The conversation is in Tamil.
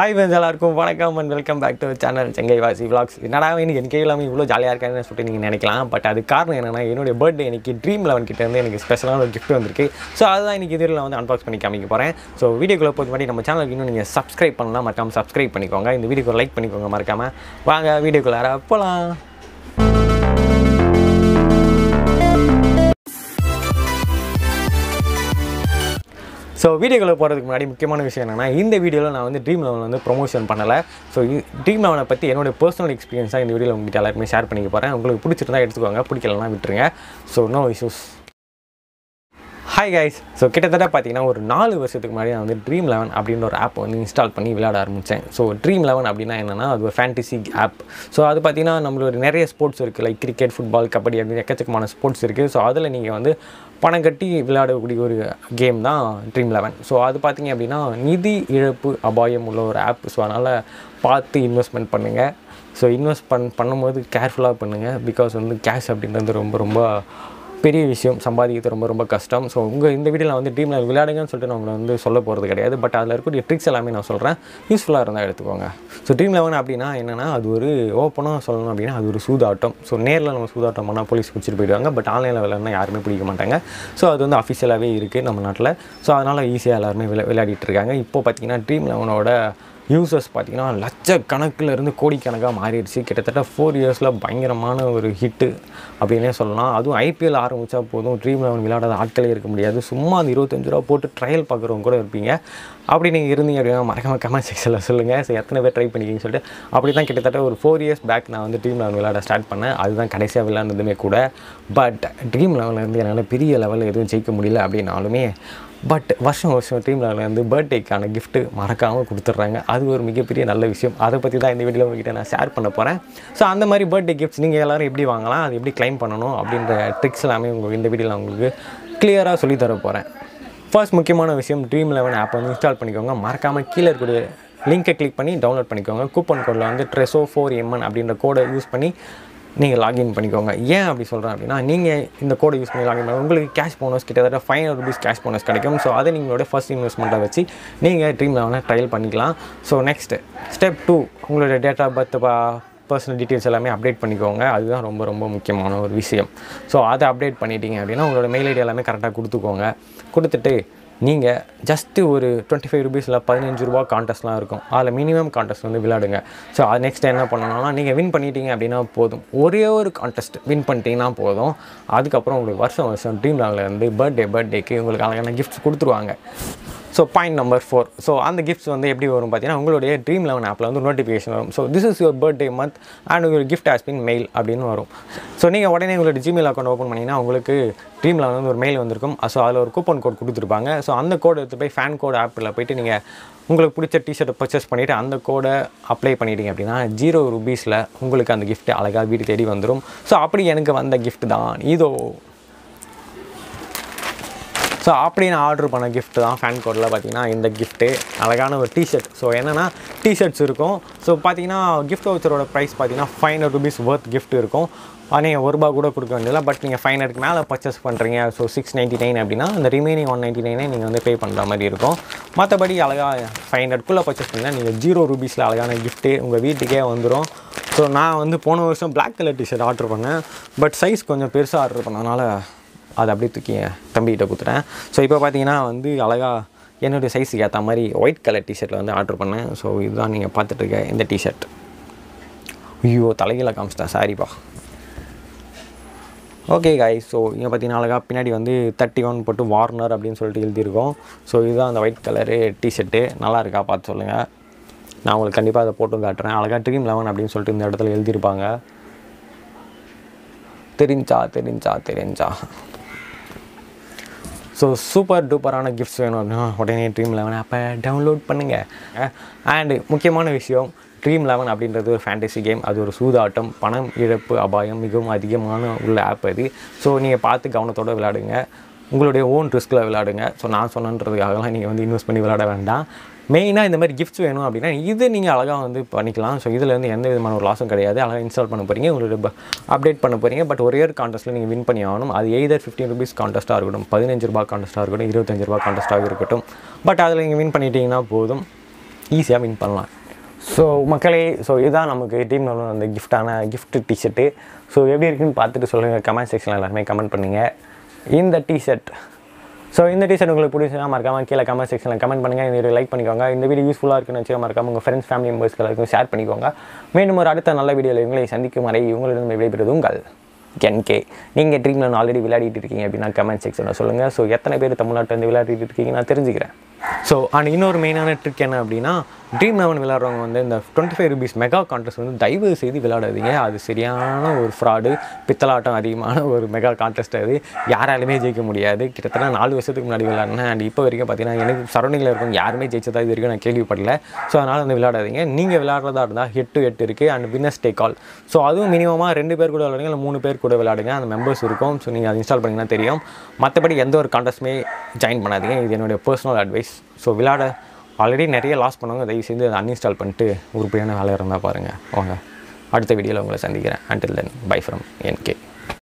Hi friends, எல்லாருக்கும் வணக்கம் and welcome back to our channel Chengai Vaasi Vlogs. என்னடா இன்னைக்கு எனக்கே எல்லாமே இவ்வளோ ஜாலியாக இருக்கான்னு சொல்லிட்டு நீங்கள் நினைக்கலாம். பட் அது காரணம் என்னன்னா என்னுடைய பர்த்டே இன்னைக்கு Dream11 கிட்ட இருந்து எனக்கு ஸ்பெஷலான ஒரு கிஃப்ட் வந்திருக்கு. ஸோ அதுதான் இன்னைக்கு இதில் நான் வந்து அன்பாக்ஸ் பண்ணி காமிக்க போகிறேன். ஸோ வீடியோக்குள்ள போய் முன்னாடி நம்ம சேனலுக்கு இன்னும் நீங்கள் சப்ஸ்கிரைப் பண்ணலாம், மறக்காமல் சப்ஸ்கிரைப் பண்ணிக்கோங்க. இந்த வீடியோக்கு லைக் பண்ணிக்கோங்க மறக்காமல். வாங்க வீடியோக்குள்ளார போகலாம். ஸோ வீடியோக்குள்ளே போகிறதுக்கு முன்னாடி முக்கியமான விஷயம் என்னென்னா இந்த வீடியோவில் நான் வந்து Dream11 வந்து ப்ரொமோஷன் பண்ணலை. ஸோ Dream11 பற்றி என்னோடய பர்சனல் எக்ஸ்பீரியன்ஸாக இந்த வீடியோவில் உங்கள்கிட்ட எல்லாருமே ஷேர் பண்ணிக்க போகிறேன். உங்களுக்கு பிடிச்சிருந்தா எடுத்துக்கோங்க, பிடிக்கலன்னா விட்டுருங்க. So no issues. Hi guys, so கிட்டத்தட்ட பார்த்தீங்கன்னா ஒரு 4 வருஷத்துக்கு முன்னாடி நான் வந்து Dream11 அப்படின்ற ஒரு ஆப் வந்து இன்ஸ்டால் பண்ணி விளையாட ஆரம்பித்தேன். ஸோ Dream11 அப்படின்னா என்னென்னா அது ஒரு ஃபேண்டசி ஆப். ஸோ அது பார்த்தீங்கன்னா நம்மளுக்கு நிறைய ஸ்போர்ட்ஸ் இருக்குது, லைக் கிரிக்கெட், ஃபுட்பால், கபடி அப்படின்னு எக்கச்சக்கமான ஸ்போர்ட்ஸ் இருக்குது. ஸோ அதில் நீங்கள் வந்து பணம் கட்டி விளையாடக்கூடிய ஒரு கேம் தான் Dream11. ஸோ அது பார்த்தீங்க அப்படின்னா நிதி இழப்பு அபாயம் உள்ள ஒரு ஆப். ஸோ அதனால் பார்த்து இன்வெஸ்ட்மெண்ட் பண்ணுங்கள். ஸோ இன்வெஸ்ட் பண்ணும்போது கேர்ஃபுல்லாக பண்ணுங்கள். பிகாஸ் வந்து கேஷ் அப்படின்றது ரொம்ப ரொம்ப பெரிய விஷயம், சம்பாதிக்கிறது ரொம்ப ரொம்ப கஷ்டம். ஸோ உங்கள் இந்த வீடியோவில் நான் வந்து Dream11 விளையாடுங்கன்னு சொல்லிட்டு நான் உங்களை வந்து சொல்ல போகிறது கிடையாது. பட் அதில் இருக்கக்கூடிய ட்ரிக்ஸ் எல்லாமே நான் சொல்கிறேன், யூஸ்ஃபுல்லாக இருந்தால் எடுத்துக்கோங்க. ஸோ Dream11 அப்படின்னா என்னென்னா அது ஒரு ஓப்பனாக சொல்லணும் அப்படின்னா அது ஒரு சூதாட்டம். ஸோ நேரில் நம்ம சூதாட்டம் பண்ணால் போலீஸ் பிடிச்சிட்டு போயிடுவாங்க, பட் ஆன்லைனில் விளையாடுனா யாருமே பிடிக்க மாட்டாங்க. ஸோ அது வந்து அஃபிஷியலாகவே இருக்குது நம்ம நாட்டில். ஸோ அதனால் ஈஸியாக எல்லாருமே விளையாடிட்டு இருக்காங்க. இப்போது பார்த்திங்கன்னா Dream11ஓட யூசர்ஸ் பார்த்திங்கன்னா லட்சக்கணக்கில் இருந்து கோடிக்கணக்காக மாறிடுச்சு. கிட்டத்தட்ட 4 இயர்ஸில் பயங்கரமான ஒரு ஹிட்டு அப்படின்னே சொல்லலாம். அதுவும் IPL ஆரம்பித்தா போதும் Dream11 விளையாடாத ஆட்களே இருக்க முடியாது. சும்மா அந்த 25 ரூபா போட்டு ட்ரையல் பார்க்குறவங்க கூட இருப்பீங்க. அப்படி நீங்கள் இருந்தீங்க அப்படின்னா மறக்காமல் கமெண்ட் செக்ஷனில் சொல்லுங்கள். ஸோ எத்தனை பேர் ட்ரை பண்ணிக்கிங்கன்னு சொல்லிட்டு. அப்படி தான் கிட்டத்தட்ட ஒரு 4 இயர்ஸ் பேக் நான் வந்து Dream11 விளையாட ஸ்டார்ட் பண்ணேன். அதுதான் கடைசியாக விளையாடுனதுமே கூட. பட் Dream11 இருந்து என்னால் பெரிய லெவலில் எதுவும் ஜெயிக்க முடியல அப்படின்னாலுமே பட் வருஷம் Dream11 வந்து பர்த்டேக்கான கிஃப்ட்டு மறக்காமல் கொடுத்துட்றாங்க. அது ஒரு மிகப்பெரிய நல்ல விஷயம். அதை பற்றி தான் இந்த வீடியோவில் உங்கள்கிட்ட நான் ஷேர் பண்ண போகிறேன். ஸோ அந்த மாதிரி பர்த்டே கிஃப்ட்ஸ் நீங்கள் எல்லோரும் எப்படி வாங்கலாம், அது எப்படி கிளைம் பண்ணணும் அப்படின்ற ட்ரிக்ஸ் எல்லாமே உங்களுக்கு இந்த வீடியோவில் உங்களுக்கு கிளியராக சொல்லித்தர போகிறேன். ஃபர்ஸ்ட் முக்கியமான விஷயம் Dream11 ஆப் வந்து இன்ஸ்டால் பண்ணிக்கோங்க. மறக்காமல் கீழே இருக்கக்கூடிய லிங்கை கிளிக் பண்ணி டவுன்லோட் பண்ணிக்கோங்க. கூப்பன் கோடில் வந்து TRESO4MN அப்படின்ற கோடை யூஸ் பண்ணி நீங்கள் லாகின் பண்ணிக்கோங்க. ஏன் அப்படி சொல்கிறேன் அப்படின்னா நீங்கள் இந்த கோடை யூஸ் பண்ணி லாகின் பண்ணி உங்களுக்கு கேஷ் போனஸ் கிட்டத்தட்ட 500 ரூபீஸ் கேஷ் போனஸ் கிடைக்கும். ஸோ அதை நீங்களோட ஃபர்ஸ்ட் இன்வெஸ்ட்மெண்ட்டை வச்சு நீங்கள் Dream11 ட்ரையல் பண்ணிக்கலாம். ஸோ நெக்ஸ்ட்டு ஸ்டெப் 2, உங்களோட date of birth, personal details எல்லாமே அப்டேட் பண்ணிக்கோங்க. அதுதான் ரொம்ப ரொம்ப முக்கியமான ஒரு விஷயம். ஸோ அதை அப்டேட் பண்ணிட்டீங்க அப்படின்னா உங்களோட மெயில் ஐடி எல்லாமே கரெக்டாக கொடுத்துக்கோங்க. கொடுத்துட்டு நீங்கள் ஜஸ்ட்டு ஒரு 25 ரூபீஸில் 15 ரூபா கான்டெஸ்ட்லாம் இருக்கும், அதில் மினிமம் கான்டெஸ்ட் வந்து விளையாடுங்க. ஸோ அது நெக்ஸ்ட் என்ன பண்ணணும்னா நீங்கள் வின் பண்ணிட்டீங்க அப்படின்னா போதும், ஒரே ஒரு கான்டெஸ்ட் வின் பண்ணிட்டீங்கன்னா போதும். அதுக்கப்புறம் உங்களுக்கு வருஷம் Dream11 வந்து பர்த்டேக்கு உங்களுக்கு அழகான கிஃப்ட்ஸ் கொடுத்துருவாங்க. ஸோ பாயிண்ட் நம்பர் 4, ஸோ அந்த கிஃப்ட்ஸ் வந்து எப்படி வரும் பார்த்தீங்கன்னா உங்களுடைய Dream11 ஆப்பில் வந்து நோட்டிஃபிகேஷன் வரும். So this is your birthday month and உங்கள் கிஃப்ட் ஹாஸ் பின் மெயில் அப்படின்னு வரும். ஸோ நீங்கள் உடனே உங்களோட Gmail அக்கௌண்ட் ஓப்பன் பண்ணிங்கன்னா உங்களுக்கு Dream11 வந்து ஒரு மெயில் வந்திருக்கும். ஸோ அதில் ஒரு கூப்பன் கோட் கொடுத்துருப்பாங்க. ஸோ அந்த கோடை எடுத்து போய் ஃபேன் கோட் ஆப்பில் போய்ட்டு நீங்கள் உங்களுக்கு பிடிச்ச டிஷர்ட்டை பர்ச்சேஸ் பண்ணிவிட்டு அந்த கோடை அப்ளை பண்ணிட்டீங்க அப்படின்னா 0 ரூபீஸில் உங்களுக்கு அந்த கிஃப்ட் அழகாக வீடு தேடி வந்துடும். ஸோ அப்படி எனக்கு வந்த கிஃப்ட் தான் இதோ. ஸோ அப்படி நான் ஆர்டர் பண்ண கிஃப்ட்டு தான் ஃபேன் கோடில் பார்த்திங்கன்னா இந்த கிஃப்ட்டு அழகான ஒரு டிஷர்ட். ஸோ என்னென்னா டிஷர்ட்ஸ் இருக்கும். ஸோ பார்த்திங்கன்னா கிஃப்ட் வவுச்சரோட ப்ரைஸ் பார்த்திங்கன்னா 500 ரூபீஸ் ஒர்த் கிஃப்ட் இருக்கும். நீங்கள் 1 ரூபா கூட கொடுக்க வேண்டியதில்லை. பட் நீங்கள் 500க்கு மேலே பர்ச்சேஸ் பண்ணுறீங்க. ஸோ 699 அப்படின்னா அந்த ரிமைனிங் 199 நீங்கள் வந்து பே பண்ணுற மாதிரி இருக்கும். மற்றபடி அழகாக 500க்குள்ளே பர்ச்சேஸ் பண்ணிங்கன்னா நீங்கள் 0 ரூபீஸில் அழகான கிஃப்ட்டு உங்கள் வீட்டுக்கே வந்துடும். ஸோ நான் வந்து போன வருஷம் பிளாக் கலர் டிஷர்ட் ஆர்டர் பண்ணேன். பட் சைஸ் கொஞ்சம் பெருசாக ஆர்டர் பண்ணதுனால அதை அப்படியே தூக்கி தம்பிக்கிட்ட கொடுத்துட்டேன். ஸோ இப்போ பார்த்தீங்கன்னா வந்து அழகாக என்னுடைய சைஸுக்கு ஏற்ற மாதிரி ஒயிட் கலர் டிஷர்ட்டில் வந்து ஆர்டர் பண்ணேன். ஸோ இதுதான் நீங்கள் பார்த்துட்ருக்க இந்த டிஷர்ட். ஐயோ தலைகீழ காமிச்சிட்டேன், சாரிப்பா. ஓகே காய், ஸோ இங்கே பார்த்தீங்கன்னா அழகாக பின்னாடி வந்து 31 போட்டு வார்னர் அப்படின்னு சொல்லிட்டு எழுதியிருக்கோம். ஸோ இதுதான் அந்த ஒயிட் கலரு டிஷர்ட்டு. நல்லா இருக்கா பார்த்து சொல்லுங்கள். நான் உங்களுக்கு கண்டிப்பாக அதை போட்டு காட்டுறேன். அழகாக Dream11 அப்படின்னு சொல்லிட்டு இந்த இடத்துல எழுதியிருப்பாங்க. தெரிஞ்சா ஸோ சூப்பர் டூப்பரான கிஃப்ட்ஸ் வேணும் அப்படின்னா உடனே Dream11 ஆப்பை டவுன்லோட் பண்ணுங்கள். அண்டு முக்கியமான விஷயம் Dream11 அப்படின்றது ஒரு ஃபேண்டசி கேம். அது ஒரு சூதாட்டம், பணம் இழப்பு அபாயம் மிகவும் அதிகமான உள்ள ஆப் அது. ஸோ நீங்கள் பார்த்து கவனத்தோடு விளையாடுங்க, உங்களுடைய ஓன் ரிஸ்கில் விளையாடுங்க. ஸோ நான் சொன்னன்றதுக்காகலாம் நீங்கள் வந்து இன்வெஸ்ட் பண்ணி விளையாட வேண்டாம். மெயினாக இந்த மாதிரி கிஃப்ட்ஸ் வேணும் அப்படின்னா இது நீங்கள் அழகாக வந்து பண்ணிக்கலாம். ஸோ இதில் வந்து எந்த விதமான ஒரு லாஸும் கிடையாது. அழகாக இன்ஸ்டால் பண்ண போகிறீங்க, உங்களுடைய அப்டேட் பண்ண போகிறீங்க. பட் ஒரே ஒரு கான்டெஸ்ட்டில் நீங்கள் வின் பண்ணி ஆகணும். அது எய்தர் 15 ரூபீஸ் கான்டெஸ்ட்டாக இருக்கட்டும், 15 ரூபா கான்டெஸ்ட்டாக இருக்கட்டும், 25 ரூபா கான்டெஸ்ட்டாக இருக்கட்டும். பட் அதில் நீங்கள் வின் பண்ணிட்டீங்கன்னா போதும். ஈஸியாக வின் பண்ணலாம். ஸோ மக்களே, ஸோ இதுதான் நமக்கு Dream11 அந்த கிஃப்டான கிஃப்ட் டிஷர்ட்டு. ஸோ எப்படி இருக்குன்னு பார்த்துட்டு சொல்லுங்கள், கமெண்ட் செக்ஷனில் எல்லாருமே கமெண்ட் பண்ணுங்கள் இந்த டிஷர்ட். ஸோ இந்த டிஷர்ட் உங்களுக்கு பிடிச்சினா மறக்காமல் கீழே கமெண்ட் செக்ஷனில் கமெண்ட் பண்ணுங்கள், இந்த வீடியோ லைக் பண்ணிக்கோங்க. இந்த வீடியோ யூஸ்ஃபுல்லாக இருக்குன்னு வச்சுக்க மறக்காமல் உங்கள் ஃப்ரெண்ட்ஸ் ஃபேமிலி மெம்பர்ஸ்க்கு எல்லாருக்கும் ஷேர் பண்ணிக்கோங்க. மீண்டும் ஒரு அடுத்த நல்ல வீடியோவில் உங்களை சந்திக்கும் வரை உங்களிடம் விளையாடுறது உங்கள் கே. நீங்கள் ட்ரீம்ல ஆல்ரெடி விளையாடிட்டு இருக்கீங்க அப்படின்னா கமெண்ட் செக்ஷனில் சொல்லுங்கள். ஸோ எத்தனை பேர் தமிழ்நாட்டில் வந்து விளையாடிட்டு இருக்கீங்க நான் தெரிஞ்சுக்கிறேன். ஸோ அண்ட் இன்னொரு மெயினான ட்ரிக் என்ன அப்படின்னா, Dream11 விளையாடுறவங்க வந்து இந்த 25 ரூபீஸ் மெகா கான்டெஸ்ட் வந்து தயவு செய்து விளையாடாதீங்க. அது சரியான ஒரு ஃப்ராடு, பித்தலாட்டம் அதிகமான ஒரு மெகா கான்டெஸ்ட். அது யாராலுமே ஜெயிக்க முடியாது. கிட்டத்தட்ட 4 வருஷத்துக்கு முன்னாடி விளையாடினேன். அண்ட் இப்போ வரைக்கும் பார்த்தீங்கன்னா எனக்கு சரௌண்டிங்கில் இருக்கவங்க யாருமே ஜெயிச்சதாக இது வரைக்கும் நான் கேள்விப்படல. ஸோ அதனால் வந்து விளையாடாதீங்க. நீங்கள் விளையாடுறதா இருந்தால் 8 இருக்குது. And winners take all. So அதுவும் மினிமமாக 2 பேர் கூட விளையாடுங்க, இல்லை 3 பேர் கூட விளையாடுங்க. அந்த மெம்பர்ஸ் இருக்கும். ஸோ நீங்கள் அதை இன்ஸ்டால் பண்ணிங்கன்னா தெரியும். மற்றபடி எந்த ஒரு கான்டெஸ்ட்டுமே ஜாயின் பண்ணாதீங்க. இது என்னுடைய பர்சனல் அட்வைஸ். ஸோ விளையாட ஆல்ரெடி நிறைய லாஸ் பண்ணுவாங்க, தயவு செய்து அதை அன்இன்ஸ்டால் பண்ணிட்டு உருப்படியான வேலை இருந்தால் பாருங்கள். அவங்க அடுத்த வீடியோவில் உங்களை சந்திக்கிறேன். Until then bye from N K.